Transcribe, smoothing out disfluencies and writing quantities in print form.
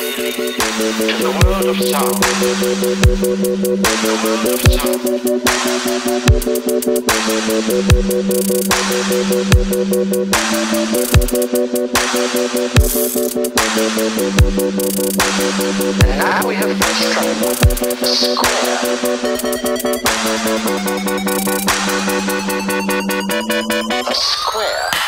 in the world of sound. And now we have constructed a square.